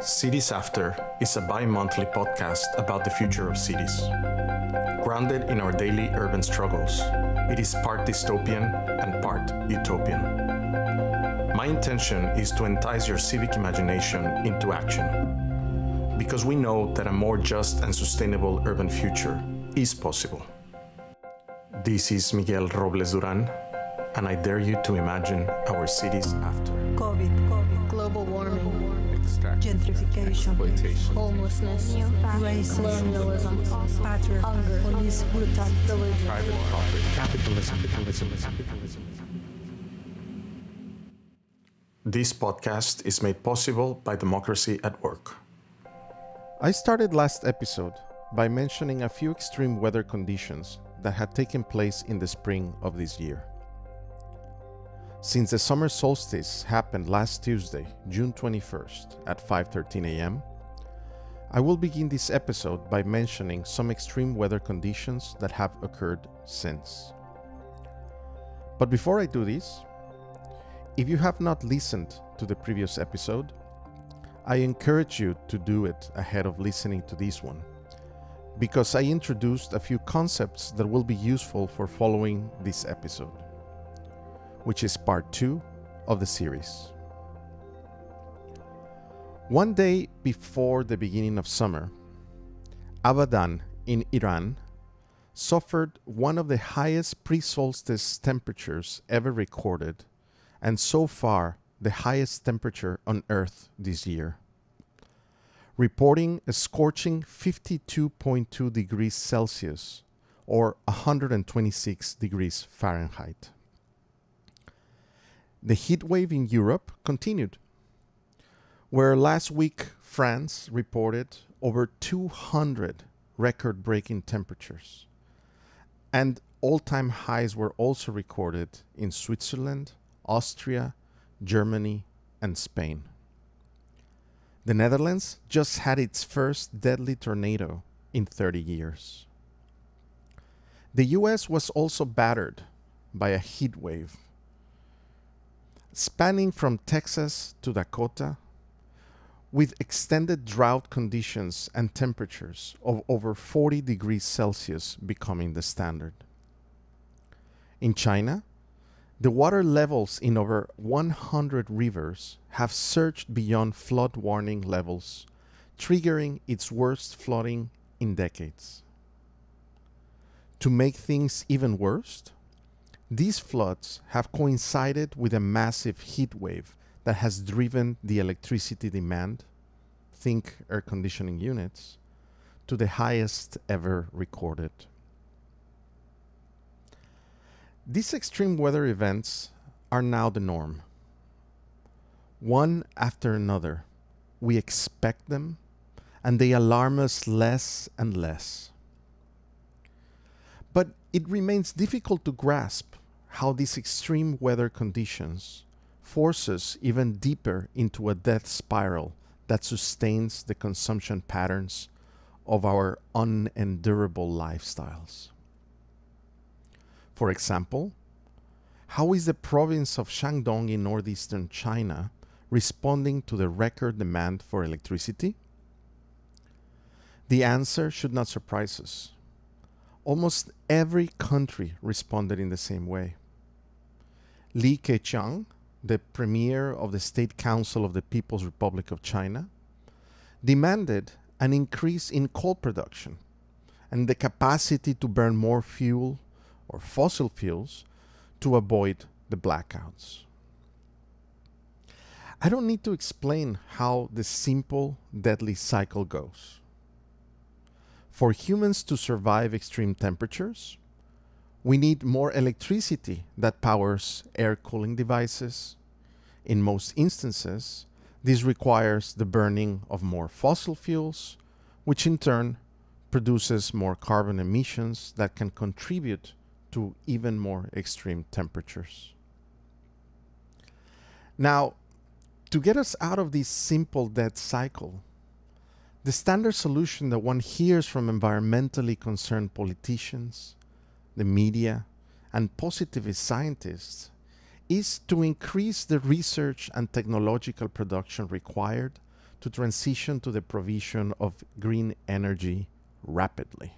Cities After is a bi-monthly podcast about the future of cities. Grounded in our daily urban struggles, it is part dystopian and part utopian. My intention is to entice your civic imagination into action, because we know that a more just and sustainable urban future is possible. This is Miguel Robles-Durán, and I dare you to imagine our cities after. COVID. Global warming. Gentrification, exploitation, homelessness, racism, colonialism, hunger, police brutality, private property, capitalism. This podcast is made possible by Democracy at Work. I started last episode by mentioning a few extreme weather conditions that had taken place in the spring of this year. Since the summer solstice happened last Tuesday, June 21st at 5:13 a.m., I will begin this episode by mentioning some extreme weather conditions that have occurred since. But before I do this, if you have not listened to the previous episode, I encourage you to do it ahead of listening to this one, because I introduced a few concepts that will be useful for following this episode, which is part 2 of the series. One day before the beginning of summer, Abadan in Iran suffered one of the highest pre-solstice temperatures ever recorded, and so far the highest temperature on Earth this year, reporting a scorching 52.2 degrees Celsius or 126 degrees Fahrenheit. The heat wave in Europe continued, where last week France reported over 200 record-breaking temperatures, and all-time highs were also recorded in Switzerland, Austria, Germany, and Spain. The Netherlands just had its first deadly tornado in 30 years. The US was also battered by a heat wave, spanning from Texas to Dakota, with extended drought conditions and temperatures of over 40 degrees Celsius becoming the standard. In China, the water levels in over 100 rivers have surged beyond flood warning levels, triggering its worst flooding in decades. To make things even worse, these floods have coincided with a massive heat wave that has driven the electricity demand, think air conditioning units, to the highest ever recorded. These extreme weather events are now the norm. One after another, we expect them, and they alarm us less and less. But it remains difficult to grasp how these extreme weather conditions force us even deeper into a death spiral that sustains the consumption patterns of our unendurable lifestyles. For example, how is the province of Shandong in northeastern China responding to the record demand for electricity? The answer should not surprise us. Almost every country responded in the same way. Li Keqiang, the premier of the State Council of the People's Republic of China, demanded an increase in coal production and the capacity to burn more fuel or fossil fuels to avoid the blackouts. I don't need to explain how the simple, deadly cycle goes. For humans to survive extreme temperatures, we need more electricity that powers air cooling devices. In most instances, this requires the burning of more fossil fuels, which in turn produces more carbon emissions that can contribute to even more extreme temperatures. Now, to get us out of this simple death cycle, the standard solution that one hears from environmentally concerned politicians, the media, and positivist scientists is to increase the research and technological production required to transition to the provision of green energy rapidly.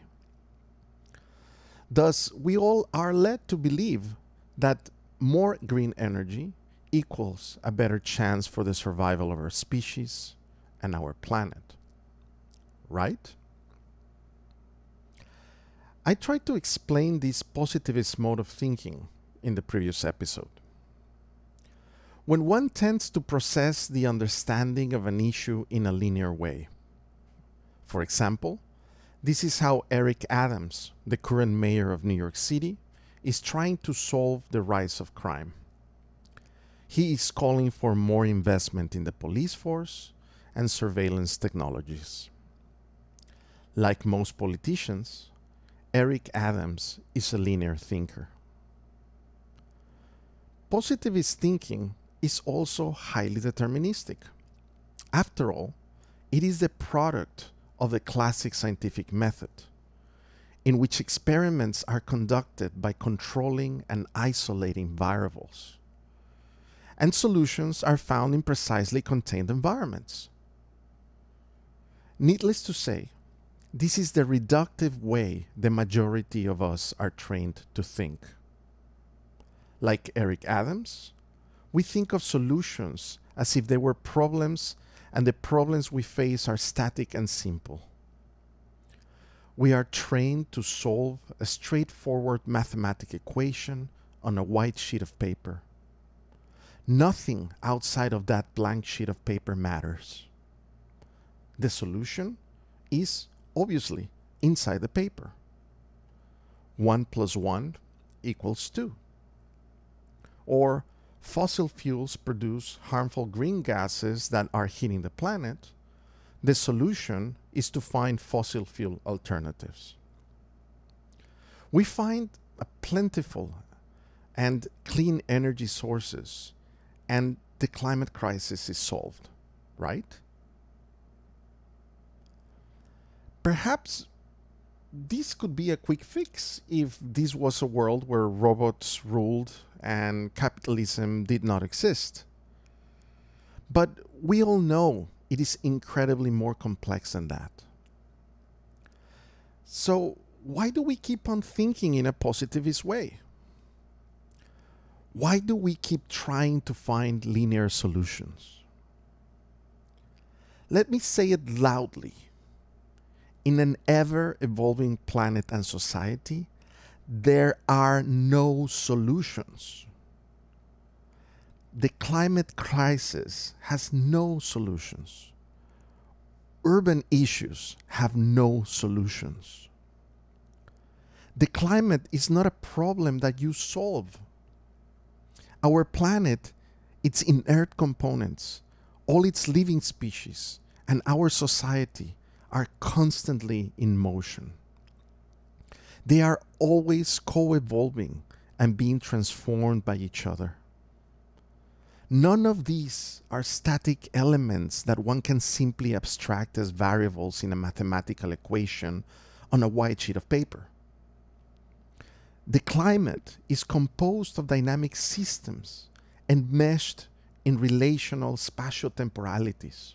Thus, we all are led to believe that more green energy equals a better chance for the survival of our species and our planet, right? I tried to explain this positivist mode of thinking in the previous episode. When one tends to process the understanding of an issue in a linear way. For example, this is how Eric Adams, the current mayor of New York City, is trying to solve the rise of crime. He is calling for more investment in the police force and surveillance technologies. Like most politicians, Eric Adams is a linear thinker. Positivist thinking is also highly deterministic. After all, it is the product of the classic scientific method, in which experiments are conducted by controlling and isolating variables, and solutions are found in precisely contained environments. Needless to say, this is the reductive way the majority of us are trained to think. Like Eric Adams, we think of solutions as if they were problems, and the problems we face are static and simple. We are trained to solve a straightforward mathematical equation on a white sheet of paper. Nothing outside of that blank sheet of paper matters. The solution is obviously inside the paper. 1 + 1 = 2. Or fossil fuels produce harmful green gases that are hitting the planet, the solution is to find fossil fuel alternatives. We find a plentiful and clean energy sources, and the climate crisis is solved, right? Perhaps this could be a quick fix if this was a world where robots ruled and capitalism did not exist. But we all know it is incredibly more complex than that. So why do we keep on thinking in a positivist way? Why do we keep trying to find linear solutions? Let me say it loudly. In an ever-evolving planet and society, there are no solutions. The climate crisis has no solutions. Urban issues have no solutions. The climate is not a problem that you solve. Our planet, its inert components, all its living species, and our society are constantly in motion. They are always co-evolving and being transformed by each other. None of these are static elements that one can simply abstract as variables in a mathematical equation on a white sheet of paper. The climate is composed of dynamic systems enmeshed in relational spatial temporalities.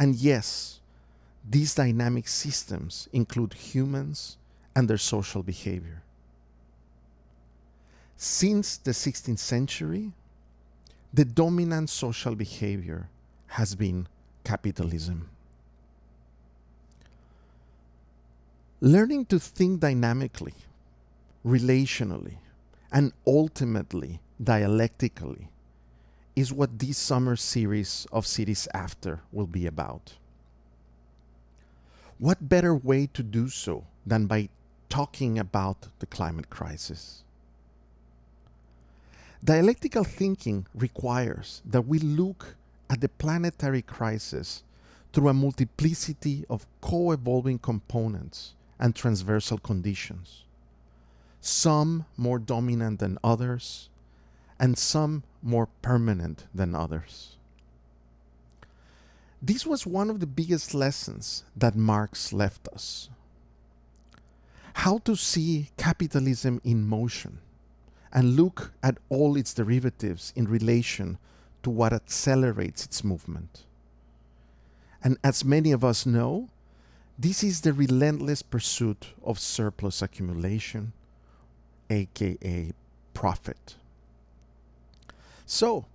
And yes, these dynamic systems include humans and their social behavior. Since the 16th century, the dominant social behavior has been capitalism. Learning to think dynamically, relationally, and ultimately dialectically is what this summer series of Cities After will be about. What better way to do so than by talking about the climate crisis? Dialectical thinking requires that we look at the planetary crisis through a multiplicity of co-evolving components and transversal conditions, some more dominant than others, and some more permanent than others. This was one of the biggest lessons that Marx left us. How to see capitalism in motion and look at all its derivatives in relation to what accelerates its movement. And as many of us know, this is the relentless pursuit of surplus accumulation, aka profit. So,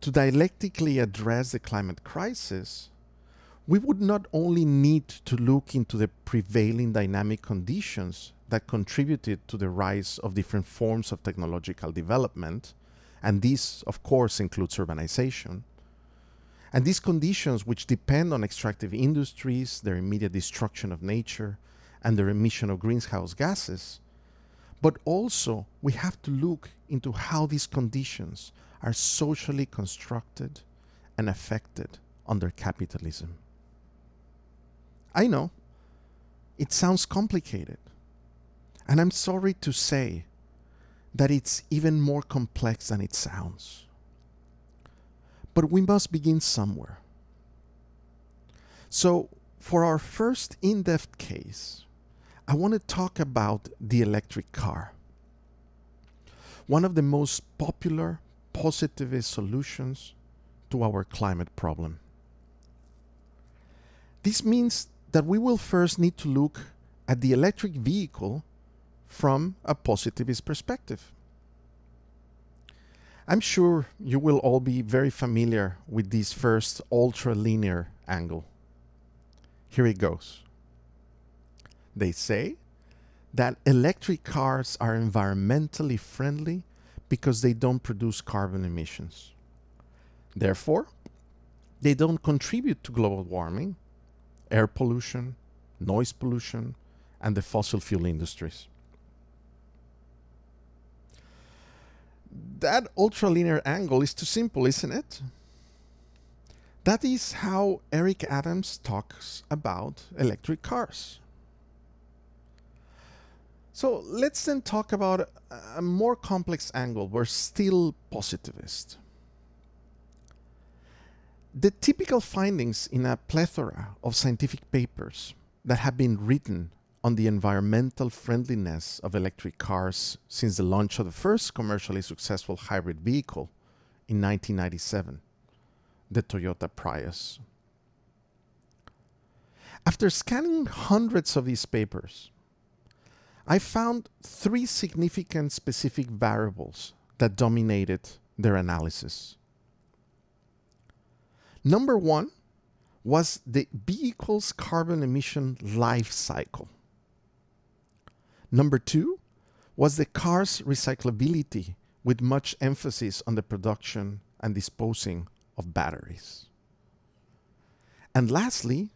to dialectically address the climate crisis, we would not only need to look into the prevailing dynamic conditions that contributed to the rise of different forms of technological development, and this, of course, includes urbanization, and these conditions which depend on extractive industries, their immediate destruction of nature, and their emission of greenhouse gases, but also we have to look into how these conditions are socially constructed and affected under capitalism. I know, it sounds complicated, and I'm sorry to say that it's even more complex than it sounds. But we must begin somewhere. So, for our first in-depth case, I want to talk about the electric car, one of the most popular positivist solutions to our climate problem. This means that we will first need to look at the electric vehicle from a positivist perspective. I'm sure you will all be very familiar with this first ultra-linear angle. Here it goes. They say that electric cars are environmentally friendly because they don't produce carbon emissions. Therefore, they don't contribute to global warming, air pollution, noise pollution, and the fossil fuel industries. That ultralinear angle is too simple, isn't it? That is how Eric Adams talks about electric cars. So let's then talk about a more complex angle. We're still positivist. The typical findings in a plethora of scientific papers that have been written on the environmental friendliness of electric cars since the launch of the first commercially successful hybrid vehicle in 1997, the Toyota Prius. After scanning hundreds of these papers, I found three significant specific variables that dominated their analysis. Number one was the vehicle's carbon emission life cycle. Number two was the car's recyclability, with much emphasis on the production and disposing of batteries. And lastly,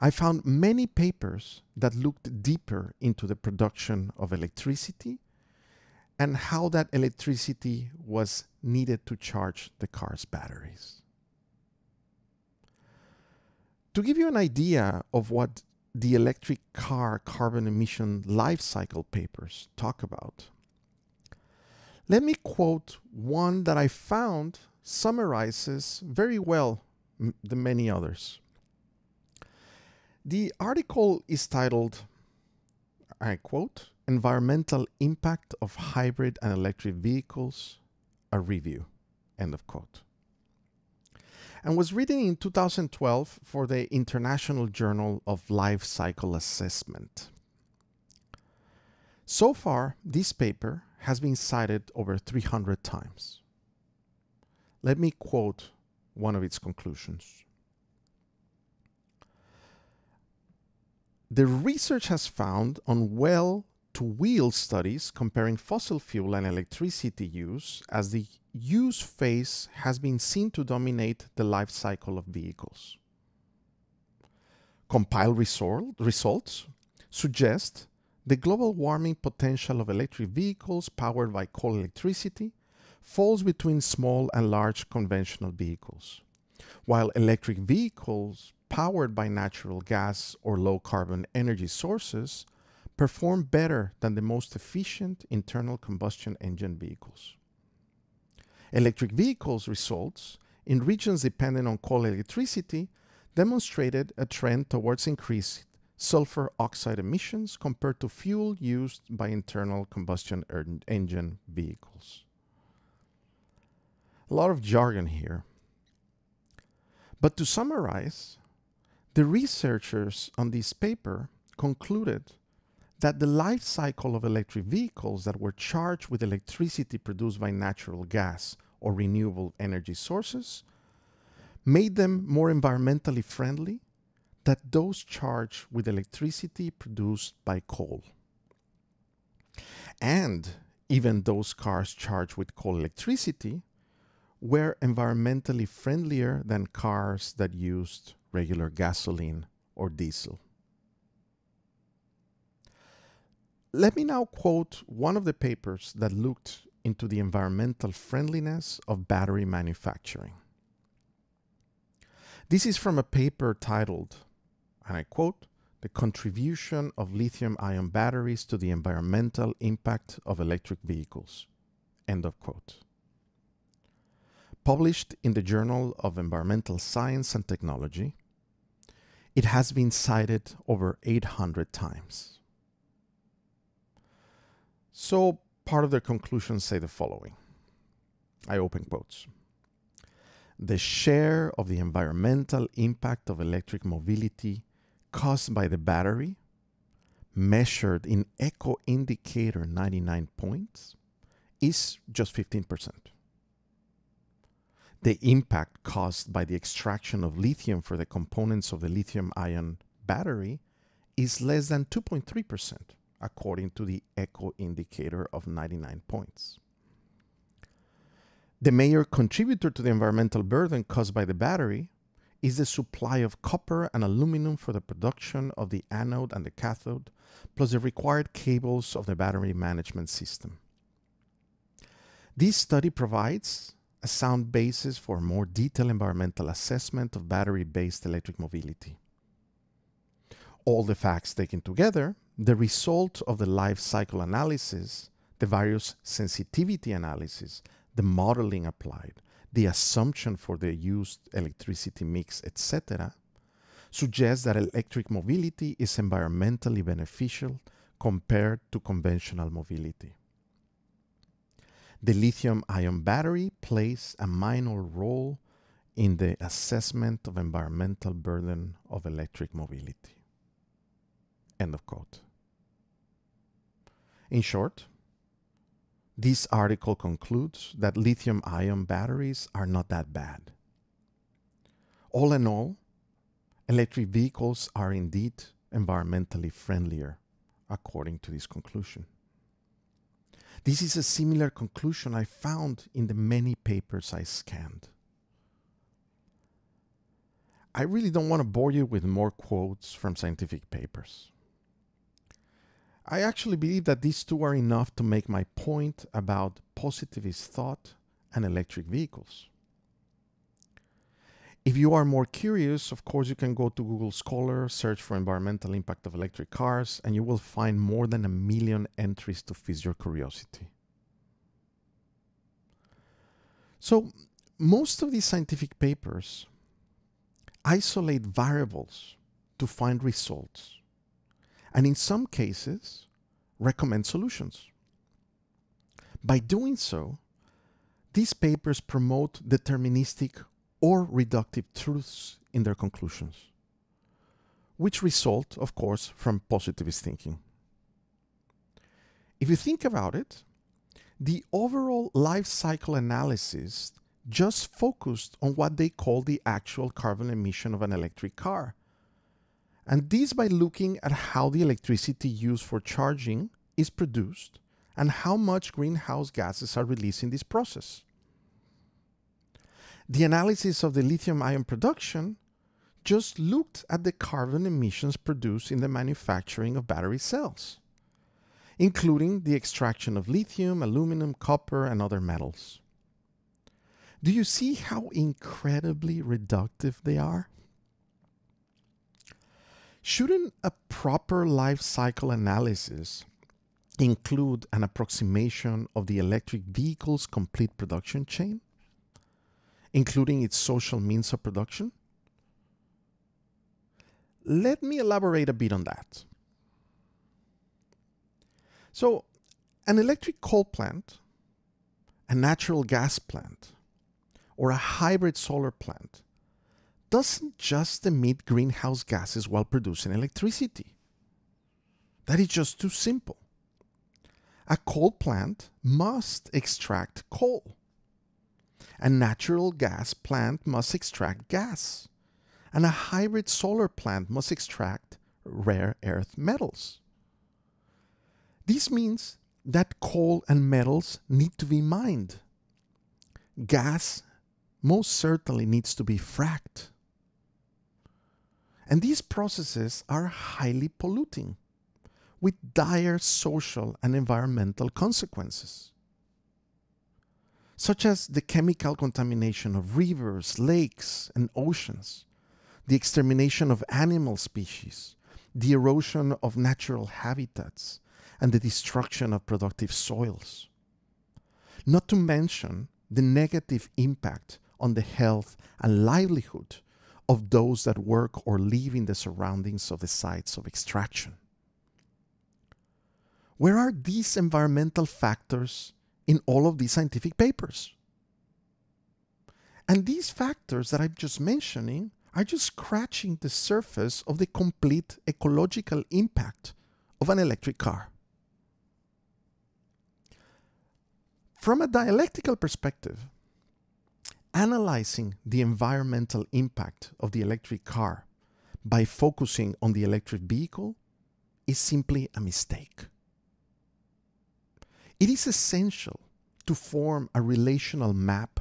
I found many papers that looked deeper into the production of electricity and how that electricity was needed to charge the car's batteries. To give you an idea of what the electric car carbon emission life cycle papers talk about, let me quote one that I found summarizes very well the many others. The article is titled, I quote, "Environmental Impact of Hybrid and Electric Vehicles, a Review," end of quote, and was written in 2012 for the International Journal of Life Cycle Assessment. So far, this paper has been cited over 300 times. Let me quote one of its conclusions. "The research has found on well-to-wheel studies comparing fossil fuel and electricity use as the use phase has been seen to dominate the life cycle of vehicles. Compiled results suggest the global warming potential of electric vehicles powered by coal electricity falls between small and large conventional vehicles, while electric vehicles powered by natural gas or low-carbon energy sources perform better than the most efficient internal combustion engine vehicles. Electric vehicles results in regions dependent on coal electricity demonstrated a trend towards increased sulfur oxide emissions compared to fuel used by internal combustion engine vehicles." A lot of jargon here. But to summarize, The researchers on this paper concluded that the life cycle of electric vehicles that were charged with electricity produced by natural gas or renewable energy sources made them more environmentally friendly than those charged with electricity produced by coal. And even those cars charged with coal electricity were environmentally friendlier than cars that used regular gasoline or diesel. Let me now quote one of the papers that looked into the environmental friendliness of battery manufacturing. This is from a paper titled, and I quote, "The Contribution of Lithium-Ion Batteries to the Environmental Impact of Electric Vehicles," end of quote. Published in the Journal of Environmental Science and Technology, it has been cited over 800 times. So part of their conclusions say the following, I open quotes, "The share of the environmental impact of electric mobility caused by the battery, measured in eco indicator 99 points, is just 15%. The impact caused by the extraction of lithium for the components of the lithium-ion battery is less than 2.3%, according to the eco indicator of 99 points. The major contributor to the environmental burden caused by the battery is the supply of copper and aluminum for the production of the anode and the cathode, plus the required cables of the battery management system. This study provides a sound basis for a more detailed environmental assessment of battery-based electric mobility. All the facts taken together, the result of the life cycle analysis, the various sensitivity analysis, the modeling applied, the assumption for the used electricity mix, etc., suggests that electric mobility is environmentally beneficial compared to conventional mobility. The lithium-ion battery plays a minor role in the assessment of environmental burden of electric mobility." End of quote. In short, this article concludes that lithium-ion batteries are not that bad. All in all, electric vehicles are indeed environmentally friendlier, according to this conclusion. This is a similar conclusion I found in the many papers I scanned. I really don't want to bore you with more quotes from scientific papers. I actually believe that these two are enough to make my point about positivist thought and electric vehicles. If you are more curious, of course, you can go to Google Scholar, search for environmental impact of electric cars, and you will find more than 1 million entries to feed your curiosity. So most of these scientific papers isolate variables to find results, and in some cases, recommend solutions. By doing so, these papers promote deterministic or reductive truths in their conclusions, which result, of course, from positivist thinking. If you think about it, the overall life cycle analysis just focused on what they call the actual carbon emission of an electric car, and this by looking at how the electricity used for charging is produced and how much greenhouse gases are released in this process. The analysis of the lithium-ion production just looked at the carbon emissions produced in the manufacturing of battery cells, including the extraction of lithium, aluminum, copper, and other metals. Do you see how incredibly reductive they are? Shouldn't a proper life cycle analysis include an approximation of the electric vehicle's complete production chain, including its social means of production? Let me elaborate a bit on that. So, an electric coal plant, a natural gas plant, or a hybrid solar plant doesn't just emit greenhouse gases while producing electricity. That is just too simple. A coal plant must extract coal. A natural gas plant must extract gas. And a hybrid solar plant must extract rare earth metals. This means that coal and metals need to be mined. Gas most certainly needs to be fracked. And these processes are highly polluting, with dire social and environmental consequences, such as the chemical contamination of rivers, lakes, and oceans, the extermination of animal species, the erosion of natural habitats, and the destruction of productive soils. Not to mention the negative impact on the health and livelihood of those that work or live in the surroundings of the sites of extraction. Where are these environmental factors in all of these scientific papers? And these factors that I'm just mentioning are just scratching the surface of the complete ecological impact of an electric car. From a dialectical perspective, analyzing the environmental impact of the electric car by focusing on the electric vehicle is simply a mistake. It is essential to form a relational map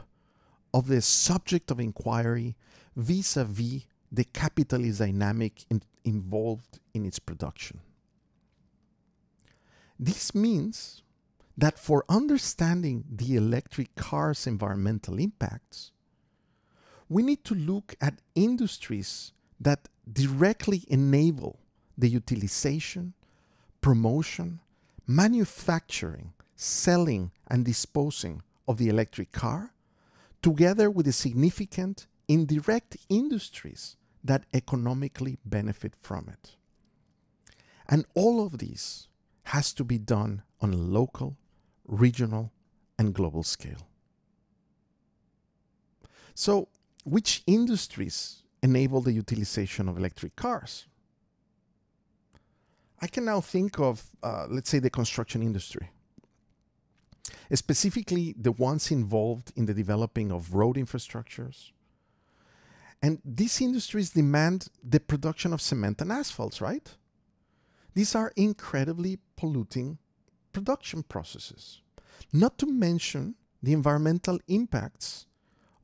of the subject of inquiry vis-a-vis the capitalist dynamic involved in its production. This means that for understanding the electric car's environmental impacts, we need to look at industries that directly enable the utilization, promotion, manufacturing, selling, and disposing of the electric car, together with the significant indirect industries that economically benefit from it. And all of these has to be done on a local, regional, and global scale. So, which industries enable the utilization of electric cars? I can now think of, let's say, the construction industry. Specifically, the ones involved in the developing of road infrastructures. And these industries demand the production of cement and asphalts, right? These are incredibly polluting production processes, not to mention the environmental impacts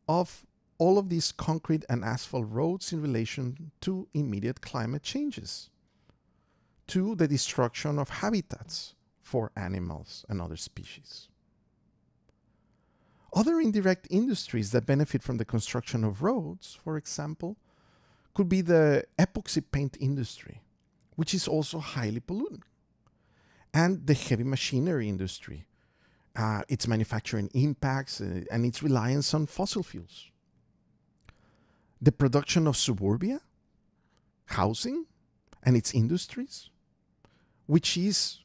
of all of these concrete and asphalt roads in relation to immediate climate changes, to the destruction of habitats for animals and other species. Other indirect industries that benefit from the construction of roads, for example, could be the epoxy paint industry, which is also highly polluting, and the heavy machinery industry, its manufacturing impacts, and its reliance on fossil fuels. The production of suburbia, housing, and its industries, which is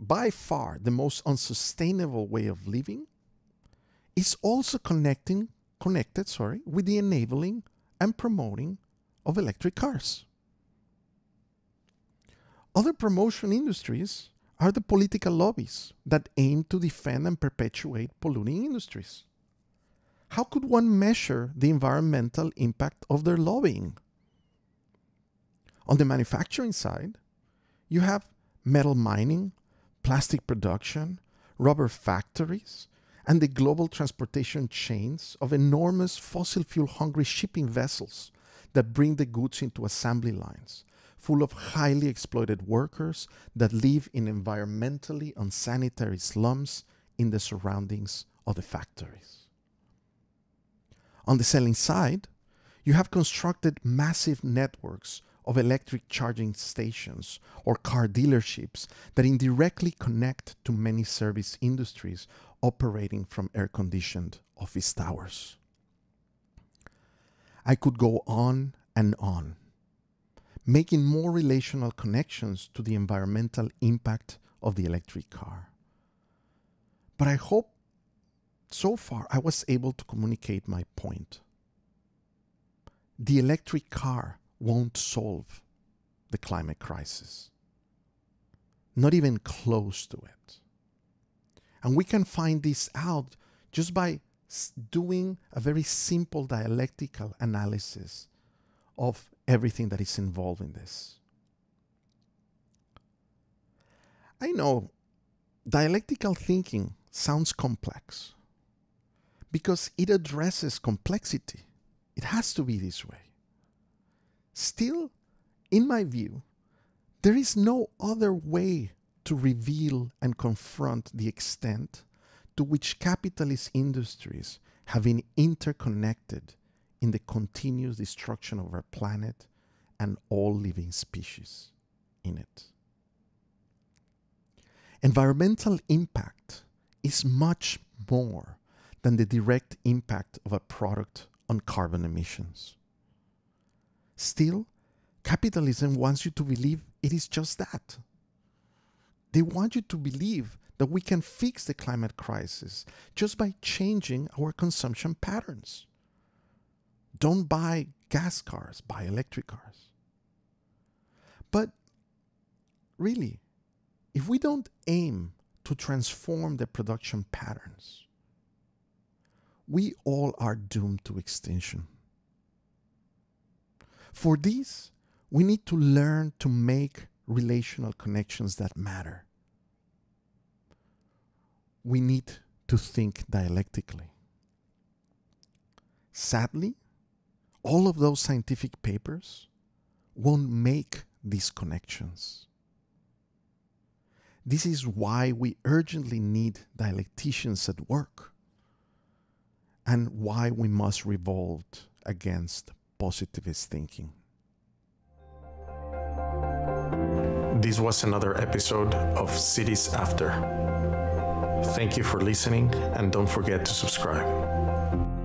by far the most unsustainable way of living, is also connected with the enabling and promoting of electric cars. Other promotion industries are the political lobbies that aim to defend and perpetuate polluting industries. How could one measure the environmental impact of their lobbying? On the manufacturing side, you have metal mining, plastic production, rubber factories, and the global transportation chains of enormous fossil fuel-hungry shipping vessels that bring the goods into assembly lines, full of highly exploited workers that live in environmentally unsanitary slums in the surroundings of the factories. On the selling side, you have constructed massive networks of electric charging stations or car dealerships that indirectly connect to many service industries operating from air-conditioned office towers. I could go on and on, making more relational connections to the environmental impact of the electric car. But I hope so far I was able to communicate my point. the electric car won't solve the climate crisis. Not even close to it. And we can find this out just by doing a very simple dialectical analysis of everything that is involved in this. I know dialectical thinking sounds complex because it addresses complexity. It has to be this way. Still, in my view, there is no other way to reveal and confront the extent to which capitalist industries have been interconnected in the continuous destruction of our planet and all living species in it. Environmental impact is much more than the direct impact of a product on carbon emissions. Still, capitalism wants you to believe it is just that. They want you to believe that we can fix the climate crisis just by changing our consumption patterns. Don't buy gas cars, buy electric cars. But really, if we don't aim to transform the production patterns, we all are doomed to extinction. For this, we need to learn to make relational connections that matter. We need to think dialectically. Sadly, all of those scientific papers won't make these connections. This is why we urgently need dialecticians at work and why we must revolt against positivist thinking. This was another episode of Cities After. Thank you for listening and don't forget to subscribe.